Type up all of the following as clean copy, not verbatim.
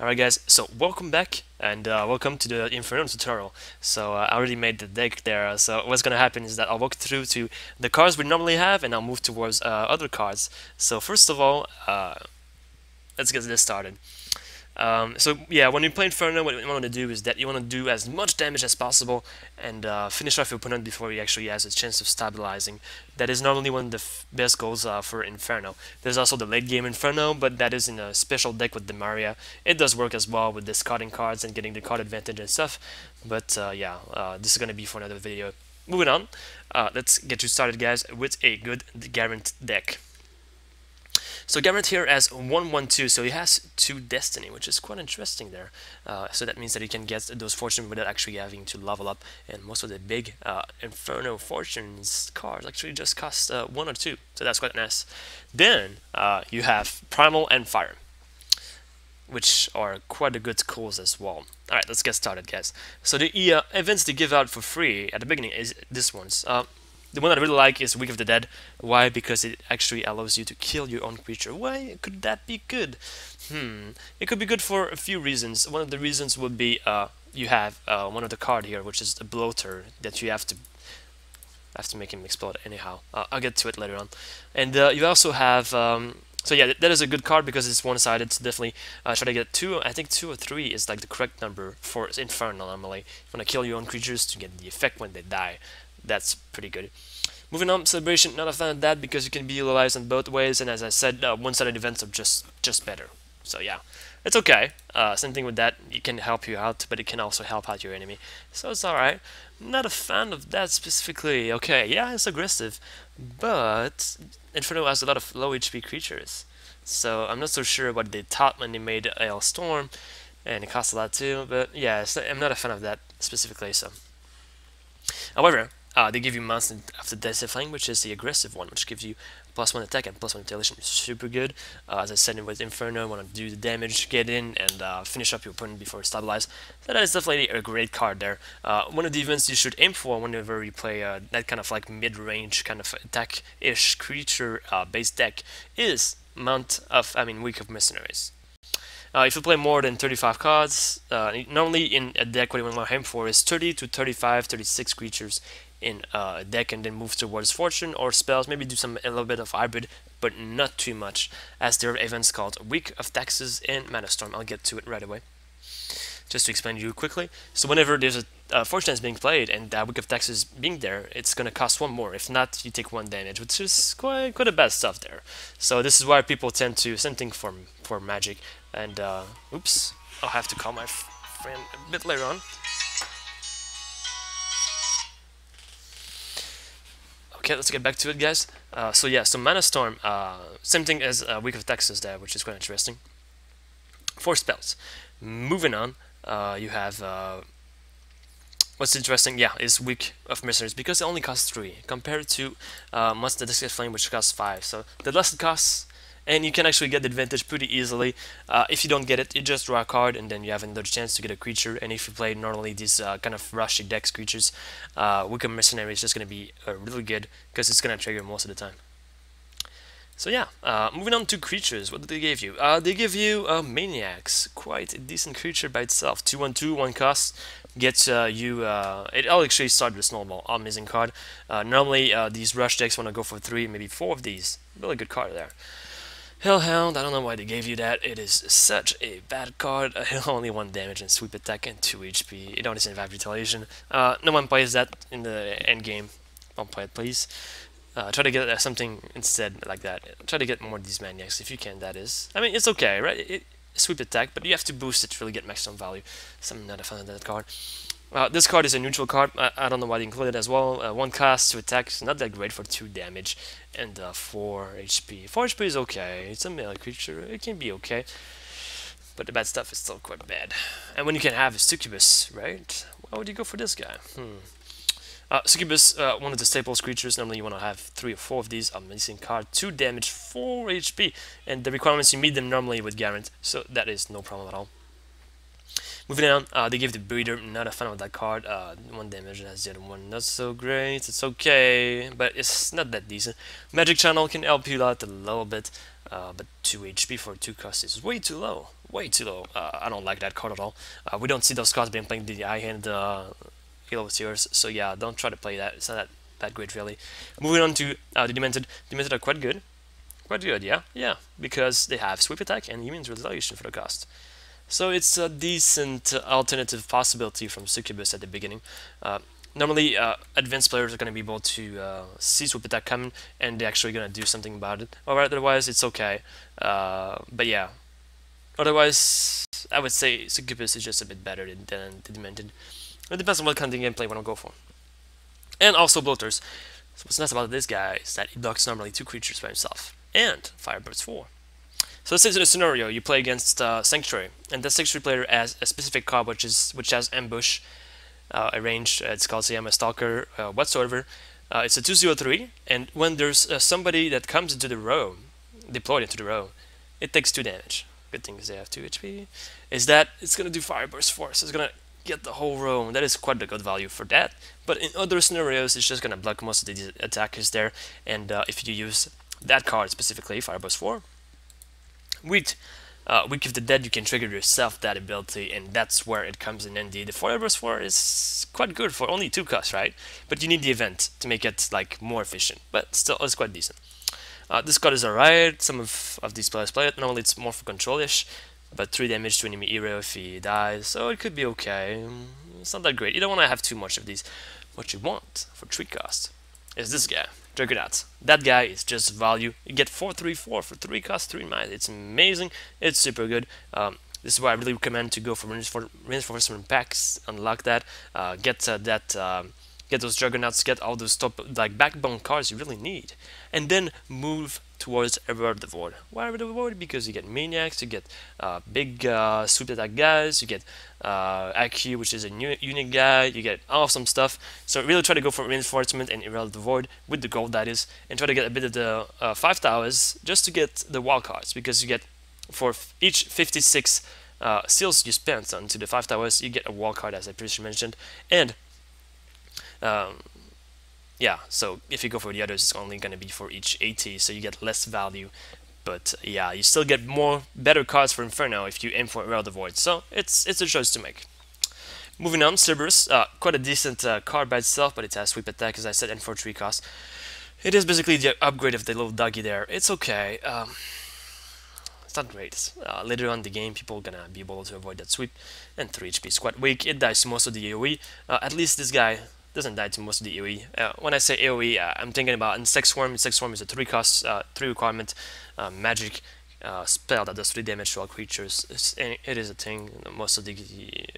Alright guys, so welcome back and welcome to the Inferno tutorial. So I already made the deck there, so what's gonna happen is that I'll walk through to the cards we normally have and I'll move towards other cards. So first of all, let's get this started. So yeah, when you play Inferno, what you want to do is that you want to do as much damage as possible and finish off your opponent before he actually has a chance of stabilizing. That is normally one of the best goals for Inferno. There's also the late game Inferno, but that is in a special deck with Demaria. It does work as well with discarding cards and getting the card advantage and stuff, but yeah, this is going to be for another video. Moving on, let's get you started guys with a good Garant deck. So Garant here has 1/1/2, so he has 2 Destiny, which is quite interesting there. So that means that he can get those Fortunes without actually having to level up, and most of the big Inferno Fortunes cards actually just cost 1 or 2, so that's quite nice. Then you have Primal and Fire, which are quite a good calls as well. Alright, let's get started guys. So the events they give out for free at the beginning is this one's. The one I really like is Week of the Dead. Why? Because it actually allows you to kill your own creature. Why could that be good? It could be good for a few reasons. One of the reasons would be you have one of the card here, which is a bloater that you have to make him explode anyhow. I'll get to it later on. And you also have so yeah, that is a good card because it's one-sided, so definitely try to get 2. I think 2 or 3 is like the correct number for Inferno normally. You want to kill your own creatures to get the effect when they die. That's pretty good. Moving on, Celebration, not a fan of that because you can be utilized in both ways, and as I said, one-sided events are just better. So yeah, it's okay. Same thing with that, it can help you out, but it can also help out your enemy. So it's alright. Not a fan of that specifically. Okay, yeah, it's aggressive, but Inferno has a lot of low HP creatures. So I'm not so sure what they taught when they made Aeral Storm, and it costs a lot too, but yeah, I'm not a fan of that specifically. So, however, they give you monster after Death, which is the aggressive one, which gives you +1 attack and +1 retaliation, which is super good. As I said, with Inferno, you want to do the damage, get in, and finish up your opponent before it stabilizes. So that is definitely a great card there. One of the events you should aim for whenever you play that kind of like mid-range kind of attack-ish creature-based deck is Week of Mercenaries. If you play more than 35 cards, normally in a deck what you want to aim for is 30 to 35, 36 creatures in a deck, and then move towards fortune or spells, maybe do a little bit of hybrid, but not too much, as there are events called Week of Taxes and Mana Storm. I'll get to it right away, just to explain to you quickly. So whenever there's a fortune is being played and that Week of Taxes being there, it's gonna cost 1 more. If not, you take 1 damage, which is quite a bad stuff there. So this is why people tend to, same thing for Magic, and oops, I'll have to call my friend a bit later on. Okay, let's get back to it guys. So yeah, so Mana Storm, same thing as Week of Taxes there, which is quite interesting. 4 spells. Moving on, you have what's interesting, yeah, is Week of Mercenaries, because it only costs 3 compared to Monster Discard Flame, which costs 5. So the less it costs, and you can actually get the advantage pretty easily. If you don't get it, you just draw a card, and then you have another chance to get a creature. And if you play normally these kind of rushy decks creatures, Week of Mercenary is just going to be really good because it's going to trigger most of the time. So yeah, moving on to creatures, what did they give you? They give you Maniacs, quite a decent creature by itself. 2/1/2, 1 cost, gets you, I'll actually start with Snowball, amazing card. Normally these rush decks want to go for 3, maybe 4 of these, really good card there. Hellhound, I don't know why they gave you that, it is such a bad card. Only 1 damage and sweep attack and 2 HP, it only survives retaliation. No one plays that in the end game. Don't play it please. Try to get something instead like that. Try to get more of these Maniacs if you can, that is. I mean, it's okay, right? It sweep attack, but you have to boost it to really get maximum value. So I'm not a fan of that card. This card is a neutral card. I don't know why they included it as well. 1 cast, 2 attacks, not that great for 2 damage, and 4 HP. 4 HP is okay. It's a melee creature. It can be okay. But the bad stuff is still quite bad. And when you can have a Succubus, right? Why would you go for this guy? Succubus, one of the staples creatures. Normally you want to have 3 or 4 of these. Amazing card, 2 damage, 4 HP, and the requirements you meet them normally with Garant, so that is no problem at all. Moving on, they give the Breeder, not a fan of that card. 1 damage, that's the other one, not so great, it's okay, but it's not that decent. Magic Channel can help you out a little bit, but 2 HP for 2 cost is way too low. way too low. I don't like that card at all. We don't see those cards being played in the high hand Halo tiers, so yeah, don't try to play that. It's not that great really. Moving on to the Demented. Demented are quite good. Quite good, yeah? Yeah, because they have sweep attack and immune retaliation for the cost. So it's a decent alternative possibility from Succubus at the beginning. Normally, advanced players are going to be able to see sweep attack coming, and they're actually going to do something about it. Otherwise, it's okay. But yeah. Otherwise, I would say Succubus is just a bit better than the Demented. It depends on what kind of gameplay you want to go for. And also bloaters. So what's nice about this guy is that he blocks normally 2 creatures by himself, and Fireburst 4. So let's say in a scenario you play against Sanctuary, and the Sanctuary player has a specific card which has Ambush, a range, it's called I'm a Stalker, whatsoever. It's a 2/0/3, and when there's somebody that comes into the row, deployed into the row, it takes 2 damage. Good thing is they have 2 HP. Is that it's going to do Fireburst 4, so it's going to get the whole row, and that is quite a good value for that. But in other scenarios, it's just going to block most of the attackers there, and if you use that card specifically, Fireburst 4, with Week of the Dead, you can trigger yourself that ability, and that's where it comes in handy. The Fireburst 4 is quite good for only 2 costs, right? But you need the event to make it like more efficient, but still, it's quite decent. This card is alright, some of these players play it. Normally it's more for control-ish, but 3 damage to enemy hero if he dies, so it could be okay. It's not that great. You don't want to have too much of these. What you want for 3 costs is this guy, Juggernauts. That guy is just value. You get 4/3/4 for 3 costs, 3 mana. It's amazing. It's super good. This is why I really recommend to go for reinforcement packs, unlock that, get those Juggernauts, get all those top like backbone cards you really need, and then move towards Era of the Void. Why Era of the Void? Because you get Maniacs, you get big sweep attack guys, you get Aki, which is a new unique guy, you get awesome stuff. So really try to go for reinforcement and Era of the Void with the gold that is, and try to get a bit of the 5 towers just to get the wild cards, because you get for each 56 seals you spend onto the 5 towers, you get a wild card as I previously mentioned, and yeah, so if you go for the others, it's only going to be for each 80, so you get less value. But yeah, you still get more better cards for Inferno if you aim for Aeral of the Void, so it's a choice to make. Moving on, Cerberus, quite a decent card by itself, but it has sweep attack, as I said, and for 3 costs. It is basically the upgrade of the little doggy there. It's okay. It's not great. Later on in the game, people are going to be able to avoid that sweep, and 3 HP is quite weak. It dies to most of the AoE. At least this guy doesn't die to most of the AoE. When I say AoE, I'm thinking about Insect Swarm. Insect Swarm is a 3-cost, 3-requirement magic spell that does 3 damage to all creatures. It is a thing. Most of the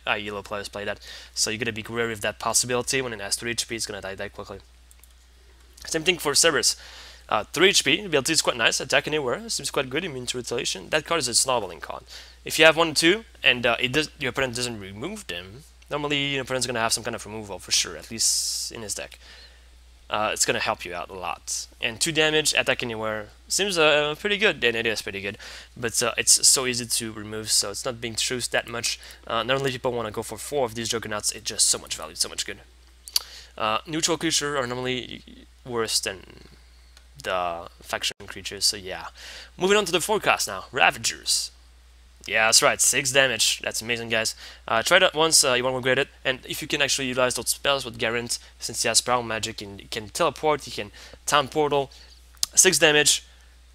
Halo players play that. So you're going to be aware of that possibility. When it has 3 HP, it's going to die that quickly. Same thing for Cerberus. 3 HP, ability is quite nice, attack anywhere, seems quite good, immune to retaliation. That card is a snarling card. If you have 1 or 2, and your opponent doesn't remove them, normally, your opponent's going to have some kind of removal, for sure, at least in his deck. It's going to help you out a lot. And 2 damage, attack anywhere, seems pretty good, and it is pretty good. But it's so easy to remove, so it's not being chosen that much. Normally, people want to go for 4 of these Juggernauts, it's just so much value, so much good. Neutral creatures are normally worse than the faction creatures, so yeah. Moving on to the forecast now, Ravagers. Yeah, that's right, 6 damage, that's amazing guys. Try that once, you won't regret it, and if you can actually utilize those spells with Garant, since he has Primal magic and he can teleport, he can Town Portal, 6 damage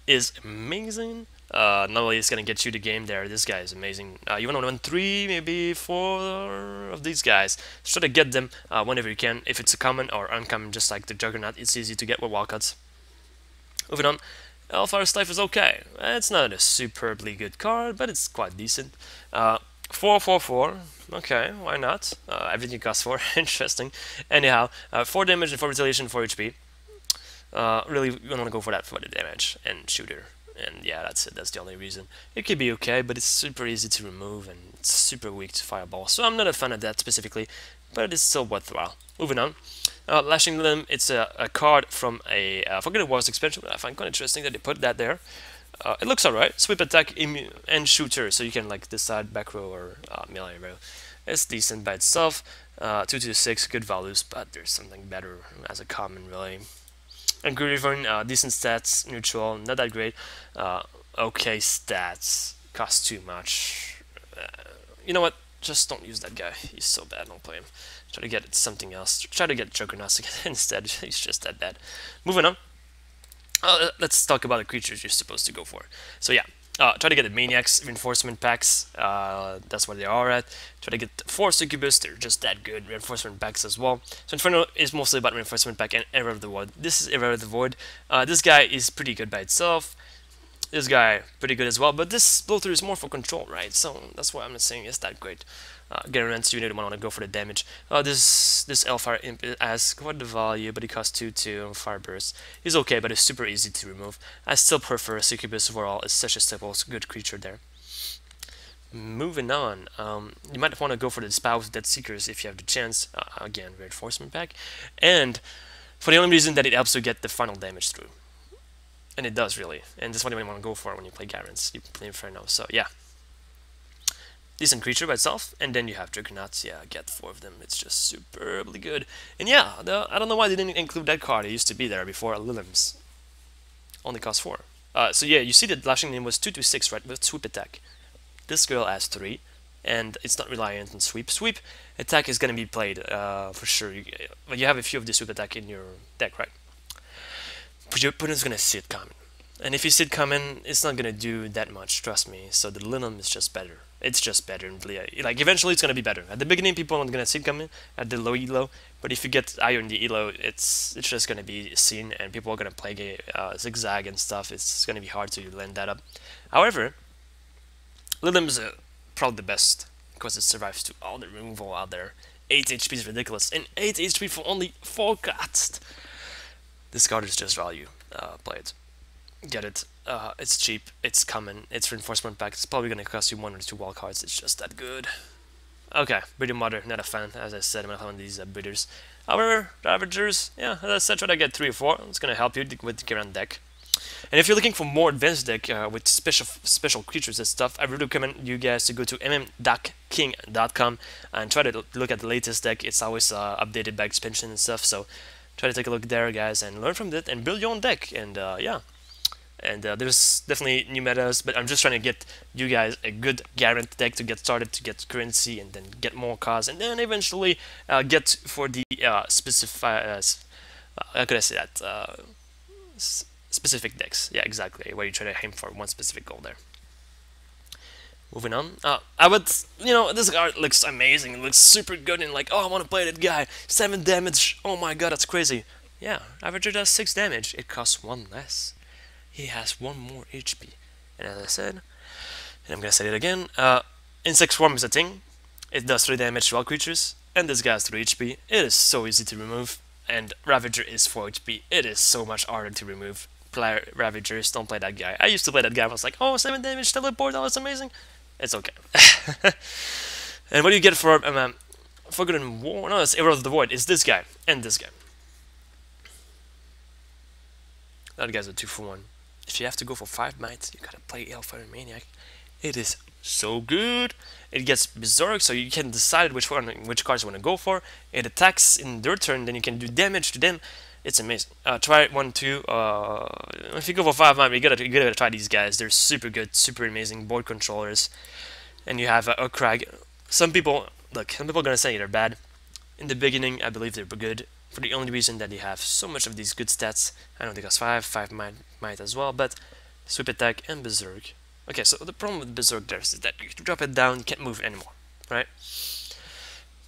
is amazing. Not only it's gonna get you the game there, this guy is amazing. You wanna run 3, maybe 4 of these guys. Try to get them whenever you can, if it's a common or uncommon, just like the Juggernaut, it's easy to get with wildcards. Moving on. Hellfire's Life is okay. It's not a superbly good card, but it's quite decent. 4/4/4. Okay, why not? Everything costs 4. Interesting. Anyhow, 4 damage and 4 retaliation, 4 HP. Really, you want to go for that for the damage and shooter. And yeah, that's it. That's the only reason. It could be okay, but it's super easy to remove and it's super weak to Fireball. So I'm not a fan of that specifically, but it's still worthwhile. Moving on. Lashing Limb, it's a card from a forget it was expansion, but I find quite interesting that they put that there. It looks alright. Sweep attack, immune, and shooter, so you can like decide back row or melee row. It's decent by itself. 2/6, good values, but there's something better as a common really. And Griffin, decent stats, neutral, not that great. Okay stats. costs too much. You know what? Just don't use that guy. He's so bad. Don't play him. Try to get something else. Try to get Juggernauts instead. He's just that bad. Moving on. Let's talk about the creatures you're supposed to go for. So yeah, try to get the Maniacs reinforcement packs. That's where they are at. Try to get 4 Succubus. They're just that good. Reinforcement packs as well. So Inferno is mostly about reinforcement pack and Era of the Void. This is Era of the Void. This guy is pretty good by itself. This guy, pretty good as well, but this blow-through is more for control, right? So that's why I'm not saying it's that great. Garant, you don't want to go for the damage. This Elfire Imp has quite the value, but it costs 2/2 Fireburst. He's okay, but it's super easy to remove. I still prefer Succubus overall. It's such a stable, good creature there. Moving on, you might want to go for the Spouse Dead Seekers if you have the chance. Again, reinforcement pack. And for the only reason that it helps you get the final damage through. And it does, really. And that's what you want to go for when you play Garants. You play Inferno. So, yeah. Decent creature by itself. And then you have Juggernauts. Yeah, get 4 of them. It's just superbly good. And yeah, I don't know why they didn't include that card. It used to be there before. Lilim's. Only costs 4. So, yeah, you see that Lashing Limb was 2/6, right? With Sweep Attack. This girl has 3. And it's not reliant on Sweep. Sweep Attack is going to be played for sure. You have a few of the Sweep Attack in your deck, right? But your opponent's gonna see it coming, and if you see it coming, it's not gonna do that much. Trust me. So the Lilim is just better. It's just better. Like eventually, it's gonna be better. At the beginning, people aren't gonna see it coming at the low elo, but if you get higher in the elo, it's just gonna be seen, and people are gonna play zigzag and stuff. It's gonna be hard to land that up. However, Lilim is probably the best because it survives to all the removal out there. 8 HP is ridiculous, and 8 HP for only 4 cast. This card is just value. Play it. Get it. It's cheap. It's common. It's reinforcement pack. It's probably going to cost you 1 or 2 wall cards. It's just that good. Okay. Breeder Mother. Not a fan. As I said, I'm not a fan of these breeders. However, Ravagers. Yeah, as I said, try to get 3 or 4. It's going to help you with the current deck. And if you're looking for more advanced deck with special creatures and stuff, I really recommend you guys to go to mmdocking.com and try to look at the latest deck. It's always updated by expansion and stuff, so try to take a look there, guys, and learn from that and build your own deck. And yeah, and there's definitely new metas, but I'm just trying to get you guys a good Garant deck to get started, to get currency, and then get more cards, and then eventually get for the specific decks. Yeah, exactly, where you try to aim for one specific goal there. Moving on, I would, you know, this card looks amazing, it looks super good, and like, oh, I want to play that guy, 7 damage, oh my god, that's crazy. Yeah, Ravager does 6 damage, it costs 1 less. He has 1 more HP. And as I said, and I'm gonna say it again, Insect Swarm is a thing, it does 3 damage to all creatures, and this guy has 3 HP, it is so easy to remove, and Ravager is 4 HP, it is so much harder to remove. Play Ravagers, don't play that guy. I used to play that guy, I was like, oh, 7 damage, teleport, oh, that's amazing. It's okay. And what do you get for Forgotten War? No, it's Aeral of the Void. It's this guy and this guy. That guy's a 2-for-1. If you have to go for 5 mites, you gotta play Alpha and Maniac. It is so good. It gets berserk, so you can decide which cards you want to go for. It attacks in their turn, then you can do damage to them. It's amazing. Try 1, 2. If you go for 5 might, you gotta try these guys. They're super good, super amazing board controllers. And you have a crag. Some people are gonna say they're bad. In the beginning, I believe they're good for the only reason that they have so much of these good stats. I don't think that's 5 might as well, but sweep attack and berserk. Okay, so the problem with berserk there is that you drop it down, can't move anymore, right?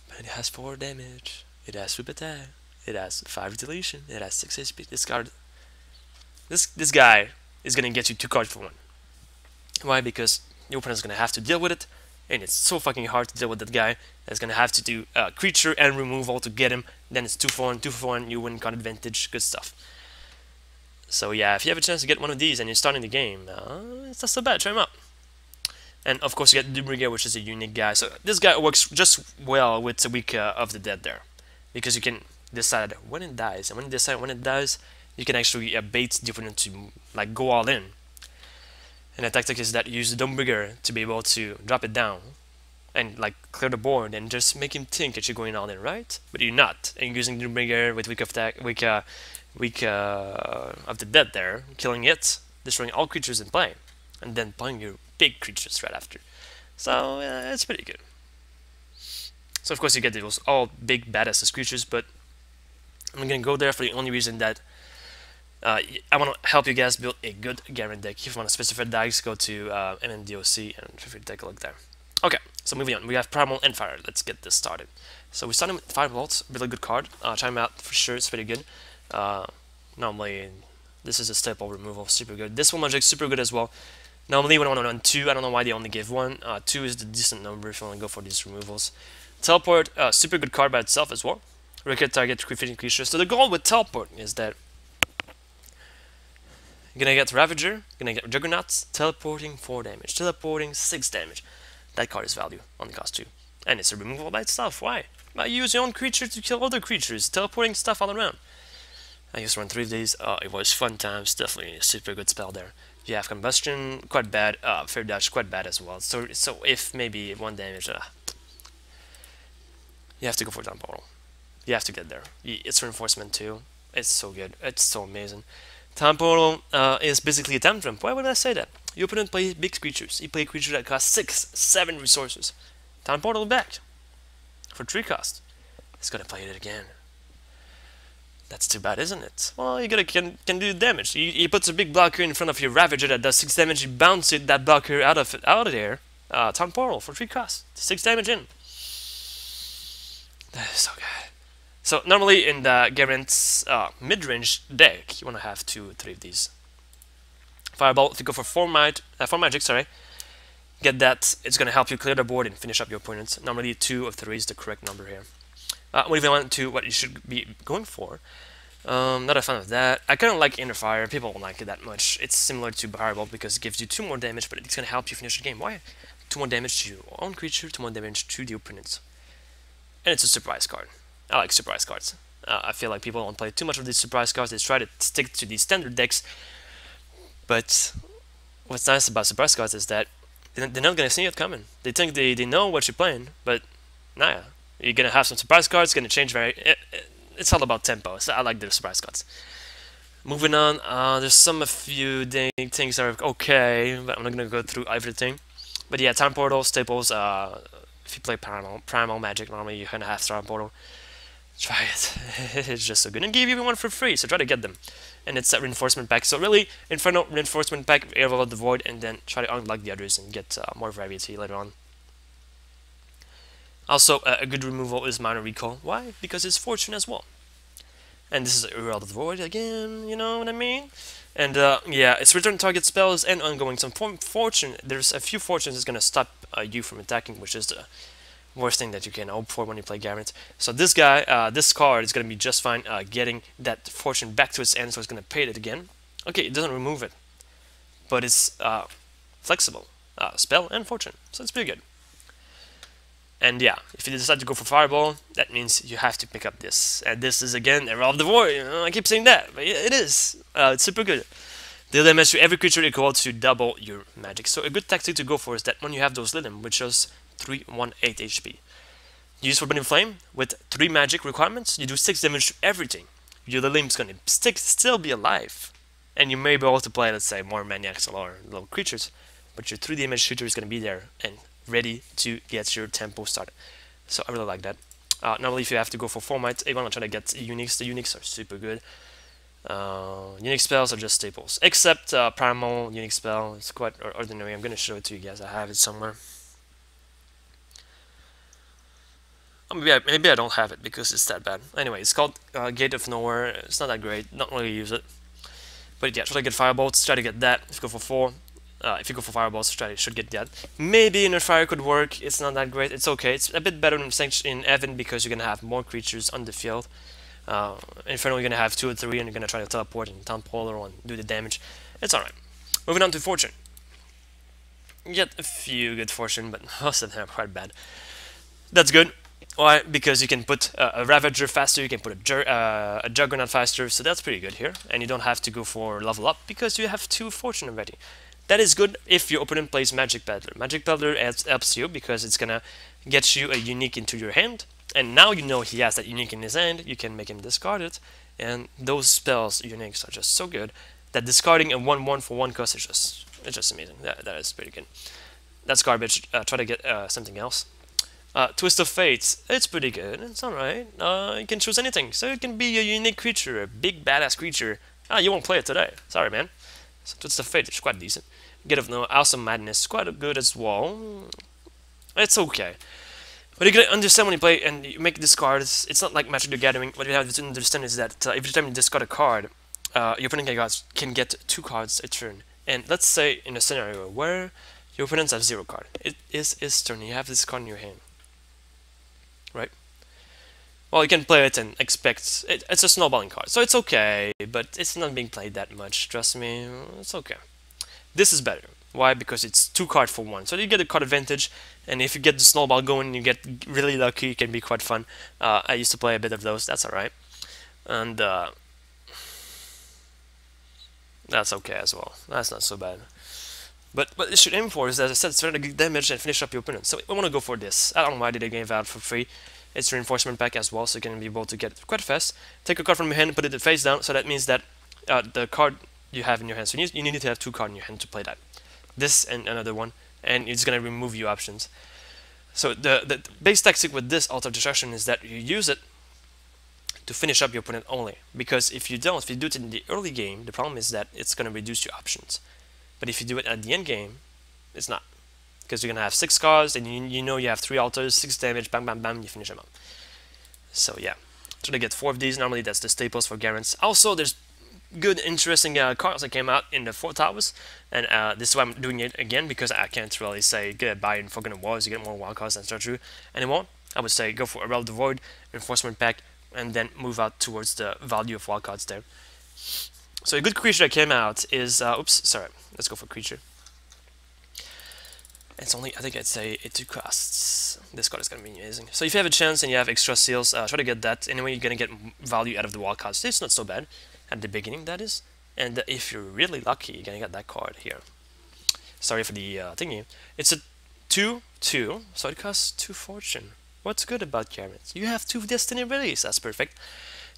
But it has 4 damage. It has sweep attack. It has 5 deletion, it has 6 HP, discard. This guy is going to get you 2 cards for 1. Why? Because your opponent's going to have to deal with it, and it's so fucking hard to deal with that guy that's going to have to do creature and removal to get him, then it's 2/1, 2/1, you win card advantage, good stuff. So yeah, if you have a chance to get one of these and you're starting the game, it's not so bad, try him out. And of course you get Doombringer, which is a unique guy, so this guy works just well with the Week of the Dead there, because you can decide when it dies, and when you decide when it dies, you can actually bait the opponent to like go all in. And the tactic is that you use the Doombringer to be able to drop it down and like clear the board and just make him think that you're going all in, right? But you're not. And using Doombringer with Week of the Dead there, killing it, destroying all creatures in play, and then playing your big creatures right after. So it's pretty good. So of course you get those all big badasses creatures, but I'm gonna go there for the only reason that I want to help you guys build a good Garant deck. If you want to specify dice, go to MMDOC and feel free to take a look there. Okay, so moving on, we have Primal and Fire. Let's get this started. So we're starting with Firebolts, really good card. Try them out for sure, it's pretty good. Normally, this is a staple removal, super good. This one magic, super good as well. Normally, we don't want to run two. I don't know why they only give one. Two is the decent number if you want to go for these removals. Teleport, super good card by itself as well. Record target creating creatures. So the goal with Teleport is that you're gonna get Ravager, you're gonna get Juggernauts, teleporting 4 damage, teleporting 6 damage. That card is value on the cost 2. And it's a removal by itself. Why? Well, you use your own creature to kill other creatures, teleporting stuff all around. I used to run 3 of these. It was fun times. Definitely a super good spell there. You have Combustion, quite bad. Fair Dash, quite bad as well. So if maybe 1 damage, you have to go for Town Portal. You have to get there. It's reinforcement too. It's so good. It's so amazing. Time Portal is basically a time jump. Why would I say that? Your opponent plays big creatures. You play a creature that costs 6, 7 resources. Time Portal back for 3 cost. It's gonna play it again. That's too bad, isn't it? Well, you gotta can do damage. He puts a big blocker in front of your Ravager that does 6 damage. You bounce it, that blocker out of there. Time Portal for 3 cost. 6 damage in. That is so good. So normally in the Garant's mid-range deck, you want to have 2 or 3 of these. Fireball, if you go for 4 magic, get that. It's going to help you clear the board and finish up your opponents. Normally 2 or 3 is the correct number here. Moving on to what you should be going for. Not a fan of that. I kind of like Inner Fire. People don't like it that much. It's similar to Fireball because it gives you 2 more damage, but it's going to help you finish the game. Why? 2 more damage to your own creature, 2 more damage to the opponents. And it's a surprise card. I like surprise cards. I feel like people don't play too much of these surprise cards. They try to stick to these standard decks. But what's nice about surprise cards is that they're not going to see it coming. They think they know what you're playing, but nah, you're going to have some surprise cards. Going to change very. It's all about tempo. So I like the surprise cards. Moving on, there's some a few things that are okay, but I'm not going to go through everything. But yeah, Time Portal staples. If you play Primal Magic, normally you're going to have Time Portal. Try it. It's just so good. And give you one for free, so try to get them. And it's a reinforcement pack. So really, Inferno, reinforcement pack, Aeral of the Void, and then try to unlock the others and get more variety later on. Also, a good removal is Minor Recall. Why? Because it's Fortune as well. And this is Aeral of the Void again, you know what I mean? And yeah, it's return target spells and ongoing. Some Fortune, there's a few Fortunes that's going to stop you from attacking, which is the worst thing that you can hope for when you play Garant. So this guy, this card is going to be just fine getting that Fortune back to its end, so it's going to pay it again. Okay, it doesn't remove it, but it's flexible. Spell and Fortune, so it's pretty good. And yeah, if you decide to go for Fireball, that means you have to pick up this. And this is again, Era of the Void, you know, I keep saying that, but it is. It's super good. Deal damage to every creature equal to double your magic. So a good tactic to go for is that when you have those Lilim, which is 318 HP. You use Forbidden Flame with 3 magic requirements, you do 6 damage to everything. Your Lilim's gonna still be alive. And you may be able to play, let's say, more Maniacs or little creatures, but your 3 damage shooter is gonna be there and ready to get your tempo started. So I really like that. Normally if you have to go for 4 mites, you wanna try to get Unix. The Unix are super good. Unix spells are just staples. Except Primal Unix spell, it's quite ordinary. I'm gonna show it to you guys, I have it somewhere. Maybe I don't have it because it's that bad. Anyway, it's called Gate of Nowhere. It's not that great. Not really use it. But yeah, try to get Firebolts. Try to get that. If you go for 4, if you go for Firebolts, should get that. Maybe Inner Fire could work. It's not that great. It's okay. It's a bit better than in Evan because you're gonna have more creatures on the field. Inferno, you're gonna have 2 or 3, and you're gonna try to teleport and Town Portal and do the damage. It's alright. Moving on to Fortune. You get a few good Fortune, but most of them are quite bad. That's good. Why? Because you can put a Ravager faster, you can put a Juggernaut faster, so that's pretty good here. And you don't have to go for level up because you have 2 Fortune already. That is good if your opponent plays Magic Peddler. Magic Peddler helps you because it's gonna get you a Unique into your hand. And now you know he has that Unique in his hand, you can make him discard it. And those spells, Uniques, are just so good that discarding a 1/1 for 1 cost is just It's just amazing. That is pretty good. That's garbage. Try to get something else. Twist of Fate. It's pretty good. It's alright. You can choose anything. So it can be a unique creature, a big badass creature. Ah, you won't play it today. Sorry, man. So Twist of Fate is quite decent. Get of No Awesome Madness. Quite good as well. It's okay. But you can understand when you play and you make discards. It's not like Magic the Gathering. What you have to understand is that every time you discard a card, your opponent can get 2 cards a turn. And let's say in a scenario where your opponents have 0 cards. It is his turn. You have this card in your hand. Right? Well, you can play it and expect... It's a snowballing card, so it's okay. But it's not being played that much, trust me. It's okay. This is better. Why? Because it's 2 cards for 1. So you get a card advantage, and if you get the snowball going, you get really lucky. It can be quite fun. I used to play a bit of those. That's alright. And that's okay as well. That's not so bad. But what it should aim for is, as I said, it's trying to get damage and finish up your opponent. So I want to go for this. I don't know why they gave out for free. It's reinforcement pack as well, so you can be able to get it quite fast. Take a card from your hand and put it face down. So that means that the card you have in your hand. So you need to have 2 cards in your hand to play that. This and another one, and it's gonna remove your options. So the base tactic with this Altar of Destruction is that you use it to finish up your opponent only. Because if you do it in the early game, the problem is that it's gonna reduce your options. But if you do it at the end game, it's not. Because you're gonna have 6 cards, and you know you have 3 altars, 6 damage, bam, bam, bam, you finish them up. So yeah, try to get 4 of these. Normally that's the staples for Garants. Also, there's good, interesting cards that came out in the 4th hours, and this is why I'm doing it again, because I can't really say goodbye and fucking awards. You get more wild cards, that's not true anymore. I would say go for Aeral of the Void, Reinforcement Pack, and then move out towards the value of wild cards there. So a good creature that came out is oops, sorry, let's go for creature. It's only, I think I'd say it 2 costs. This card is going to be amazing. So if you have a chance and you have extra seals, try to get that. Anyway, you're going to get value out of the wild cards. It's not so bad. At the beginning, that is. And if you're really lucky, you're gonna get that card here. Sorry for the thingy. It's a 2/2, so it costs 2 fortune. What's good about Garant? You have 2 Destiny release, that's perfect.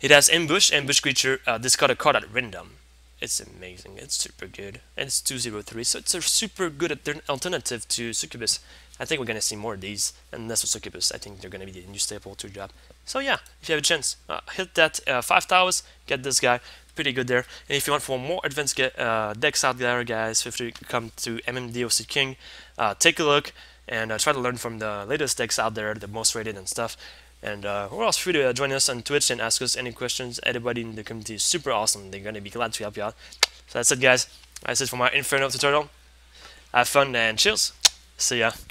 It has ambush creature, discard a card at random. It's amazing, it's super good. And it's 2/0/3, so it's a super good alternative to Succubus. I think we're gonna see more of these, and that's with Succubus. I think they're gonna be the new staple to drop. So yeah, if you have a chance, hit that 5 towers, get this guy, pretty good there. And if you want for more advanced decks out there, guys, feel free to come to MMDOC King, take a look, and try to learn from the latest decks out there, the most rated and stuff. And we're also free to join us on Twitch and ask us any questions. Everybody in the community is super awesome. They're going to be glad to help you out. So that's it, guys. That's it for my Inferno tutorial. Have fun and cheers. See ya.